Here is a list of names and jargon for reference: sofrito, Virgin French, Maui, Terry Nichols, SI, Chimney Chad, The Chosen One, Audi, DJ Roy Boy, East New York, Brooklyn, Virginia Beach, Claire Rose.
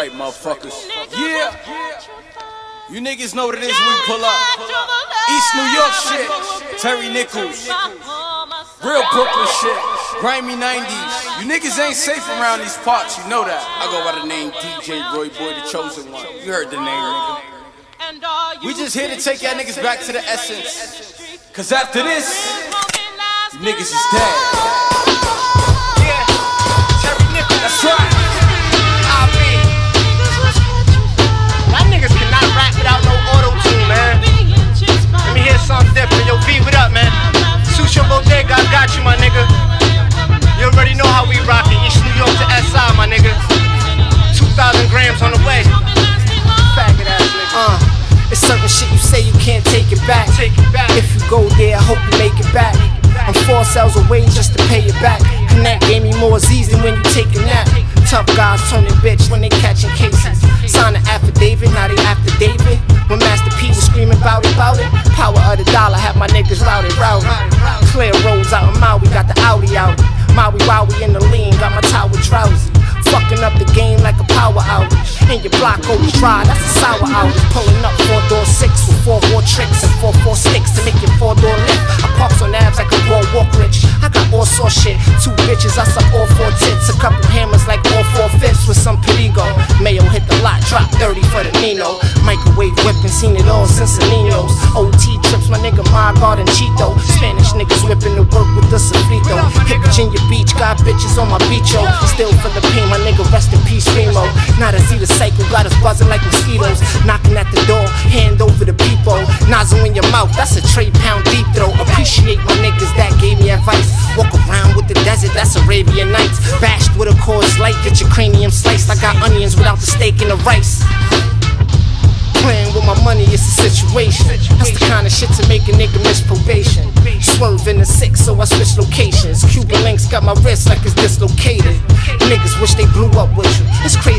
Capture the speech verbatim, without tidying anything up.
right, motherfuckers. Yeah. You niggas know what it is when we pull up. East New York shit. Terry Nichols. Real Brooklyn shit. Grimy nineties. You niggas ain't safe around these parts, you know that. I go by the name D J Roy Boy, The Chosen One. You heard the name. We just here to take y'all niggas back to the essence. Cause after this, you niggas is dead. That's right. I mean, y'all niggas cannot rap without no auto-tune, man. Let me hear something different. Yo, V, what up, man? Sushi Bodega, I got you, my nigga. You already know how we rockin'. East New York to S I, my nigga. two thousand grams on the way. Faggot ass nigga. Uh, it's certain shit you say you can't take it back. Take it back. If you go there, I hope you make it back. I'm four cells away just to pay it back. Connect gave me more Z's than when you take a nap. Tough guys turning bitch when they catching cases. Sign an affidavit, now they after David. When Master P was screaming bout it, bout it. Power of the dollar, have my niggas loud and rowdy. Claire Rose out in Maui, got the Audi out. Maui, Wowie in the lean, got my tower drowsy. Fucking up the game like a power outage. And your block goes dry, that's a sour outage. Pulling up four door six with four war tricks and four four sticks to make your four door lift. I parks on abs like a raw walk rich. I got all sort shit, two bitches, I suck all four tits. A couple hammers like all four fifths with some perigo. Mayo hit the lot, drop thirty for the Nino. Microwave whipping, seen it all since the Ninos. O T trips, my nigga, my guard and Cheeto. Spanish niggas whipping the work with the sofrito. Hit Virginia Beach, got bitches on my beach, yo. Still for the pain, my nigga, rest in peace, Remo. Now to see the cycle, got us buzzing like mosquitoes. Knocking at the door, hand over the people. Nozzle in your mouth, that's a trade pound deep throw. Appreciate my niggas that gave me advice. Walk around with the desert, that's Arabian Nights. Bashed with a cause light, get your cranium sliced. I got onions without the steak and the rice. Playing with my money, it's a situation. That's the kind of shit to make a nigga miss probation. Swerve in the six, so I switch locations. Cuban links got my wrist like it's dislocated. Niggas wish they blew up with you. It's crazy.